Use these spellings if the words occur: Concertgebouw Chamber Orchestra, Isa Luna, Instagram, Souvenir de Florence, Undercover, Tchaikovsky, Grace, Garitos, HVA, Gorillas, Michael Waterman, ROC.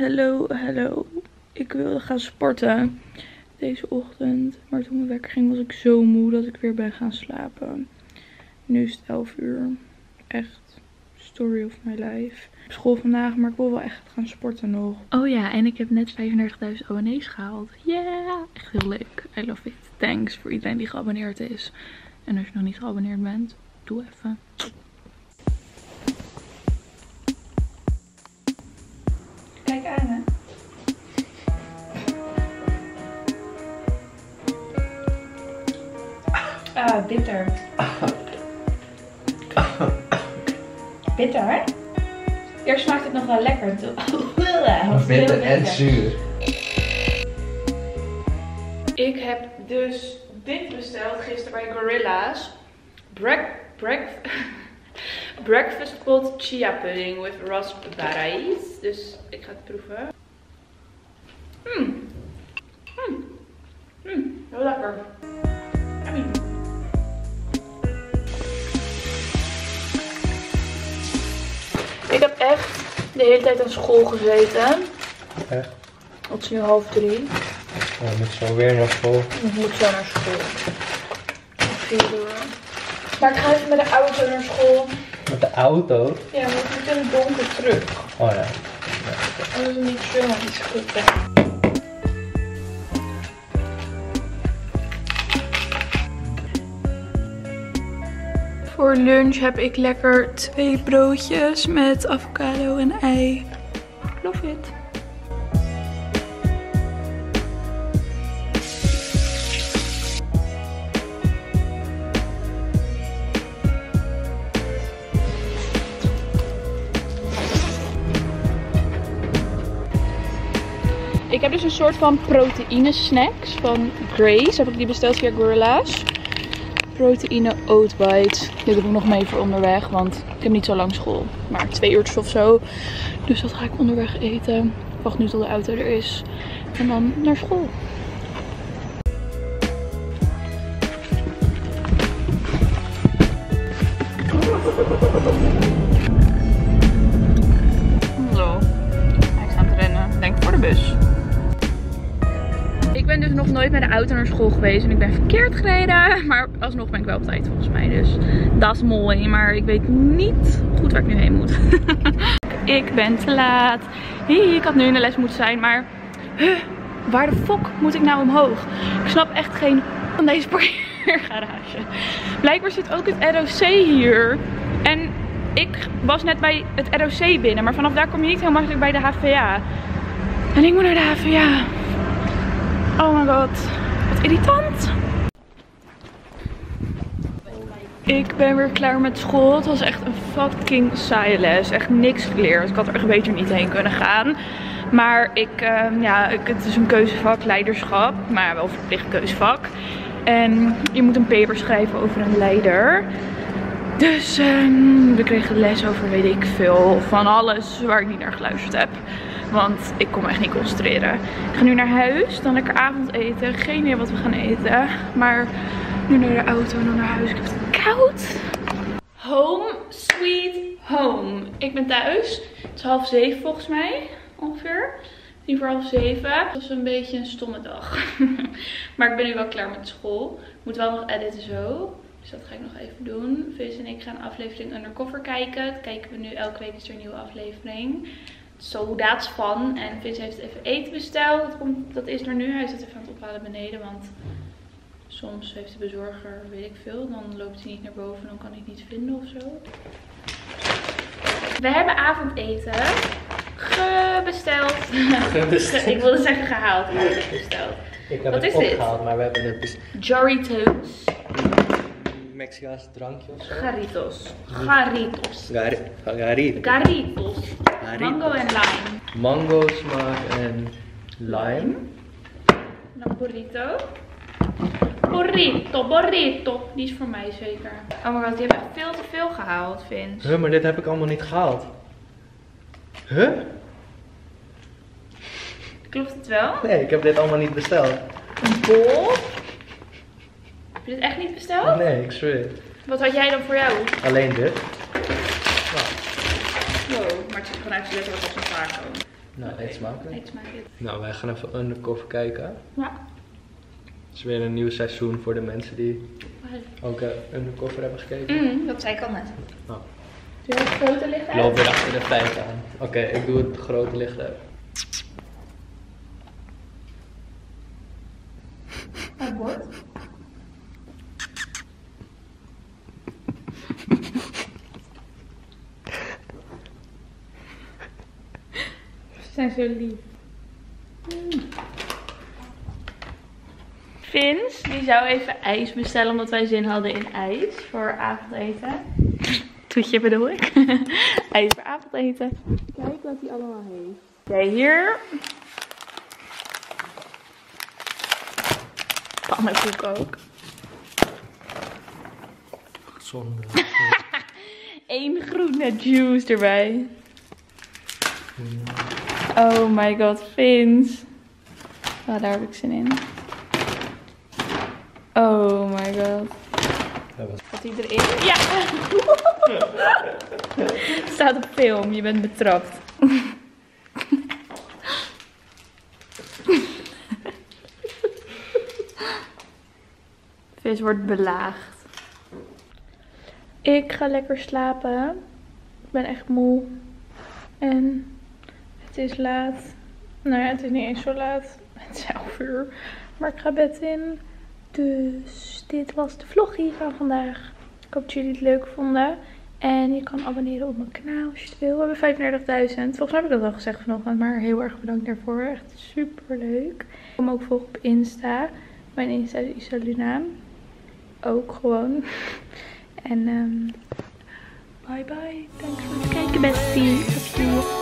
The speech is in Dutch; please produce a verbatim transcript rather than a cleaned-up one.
Hallo, hallo. Ik wilde gaan sporten deze ochtend. Maar toen mijn wekker ging was ik zo moe dat ik weer ben gaan slapen. Nu is het elf uur. Echt. Story of my life. Op school vandaag, maar ik wil wel echt gaan sporten nog. Oh ja, en ik heb net vijfendertigduizend abonnees gehaald. Yeah! Echt heel leuk. I love it. Thanks voor iedereen die geabonneerd is. En als je nog niet geabonneerd bent, doe even. Kijk aan, hè. Ah, bitter. Bitter, hè? Eerst smaakt het nog wel lekker. Bitter, bitter en zuur. Ik heb dus dit besteld gisteren bij Gorillas. Break, break, breakfast Pot Chia Pudding with raspberries. Dus ik ga het proeven. Mmm. Mmm. Mmm. Heel lekker. Yummy. Ik heb echt de hele tijd aan school gezeten. Echt? Het is nu half drie. Ja, ik moet zo weer naar school. Ik moet zo naar school. vier uur. Maar ik ga even met de auto naar school. Met de auto? Ja, maar ik moet in het donker terug. Oh ja. Dat is niet zo iets goed, hè. Voor lunch heb ik lekker twee broodjes met avocado en ei. Love it. Ik heb dus een soort van proteïne snacks van Grace. Heb ik die besteld via Gorilla's. Proteïne oat bites. Dit heb ik nog mee voor onderweg, want ik heb niet zo lang school. Maar twee uurtjes of zo. Dus dat ga ik onderweg eten. Ik wacht nu tot de auto er is. En dan naar school. Hallo. Hij is aan het rennen. Denk voor de bus. Ik ben dus nog nooit met de auto naar school geweest en ik ben verkeerd gereden. Maar alsnog ben ik wel op tijd volgens mij. Dus dat is mooi. Maar ik weet niet goed waar ik nu heen moet. Ik ben te laat. Ik had nu in de les moeten zijn, maar huh, waar de fuck moet ik nou omhoog? Ik snap echt geen van deze parkeergarage. Blijkbaar zit ook het R O C hier. En ik was net bij het R O C binnen, maar vanaf daar kom je niet heel makkelijk bij de H V A. En ik moet naar de H V A. Oh my god, wat irritant. Ik ben weer klaar met school. Het was echt een fucking saaie les. Echt niks geleerd. Ik had er echt beter niet heen kunnen gaan. Maar ik, uh, ja, ik, het is een keuzevak, leiderschap. Maar wel verplicht keuzevak. En je moet een paper schrijven over een leider. Dus um, we kregen les over weet ik veel van alles waar ik niet naar geluisterd heb. Want ik kon me echt niet concentreren. Ik ga nu naar huis, dan lekker avondeten. Geen idee wat we gaan eten. Maar nu naar de auto en dan naar huis. Ik heb het koud. Home sweet home. Ik ben thuis. Het is half zeven volgens mij. Ongeveer. Tien voor half zeven. Het was een beetje een stomme dag. Maar ik ben nu wel klaar met school. Ik moet wel nog editen zo. Dus dat ga ik nog even doen. Vis en ik gaan aflevering Undercover kijken. Dat kijken we nu. Elke week is er een nieuwe aflevering. Zo daats van. En Vince heeft even eten besteld. Dat, komt, dat is er nu. Hij zit even aan het ophalen beneden. Want soms heeft de bezorger, weet ik veel. Dan loopt hij niet naar boven. Dan kan hij het niet vinden of zo. We hebben avondeten gebesteld. Gebesteld. Ik wilde zeggen gehaald. Maar ik heb besteld. Ik heb Wat het is opgehaald, dit? Maar we hebben het besteld. Garitos. Mexicaans drankje of zo. Garitos. Garitos. Gar Garitos. Garitos. Mango en lime. Mango smaak en lime. Dan burrito. Burrito, burrito. Die is voor mij zeker. Oh my god, die hebben echt veel te veel gehaald, Vince. Huh, maar dit heb ik allemaal niet gehaald. Huh? Klopt het wel? Nee, ik heb dit allemaal niet besteld. Een bol? Heb je dit echt niet besteld? Nee, ik zweer. Wat had jij dan voor jou? Alleen dit. Wow, maar het ziet gewoon uit lekker als een taco. Nou, okay. Eet smakelijk. Eet smakelijk. Nou, wij gaan even Undercover kijken. Ja. Het is weer een nieuw seizoen voor de mensen die ook uh, Undercover hebben gekeken. Mm, dat zei ik al net. Oh. Doe je het grote licht uit? Loop weer achter de tijd aan. Oké, okay, ik doe het grote licht uit. Het bord? Ze zijn zo lief. Mm. Vince, die zou even ijs bestellen omdat wij zin hadden in ijs voor avondeten. Toetje bedoel ik. ijs voor avondeten. Kijk wat hij allemaal heeft. Oké, okay, hier. Pannenkoek ook. Zonde. Eén groene juice erbij. Oh my god, Vince. Oh, daar heb ik zin in. Oh my god. Gaat hij erin? Ja! Het staat op film, je bent betrapt. Vis wordt belaagd. Ik ga lekker slapen. Ik ben echt moe. En het is laat. Nou ja, het is niet eens zo laat. Het is elf uur. Maar ik ga bed in. Dus dit was de vloggie van vandaag. Ik hoop dat jullie het leuk vonden. En je kan abonneren op mijn kanaal als je het wil. We hebben vijfendertigduizend. Volgens mij heb ik dat al gezegd vanochtend. Maar heel erg bedankt daarvoor. Echt super leuk. Kom ook volgen op Insta. Mijn Insta is Isa Luna. Ook gewoon. En um, bye bye. Thanks voor het kijken, bestie.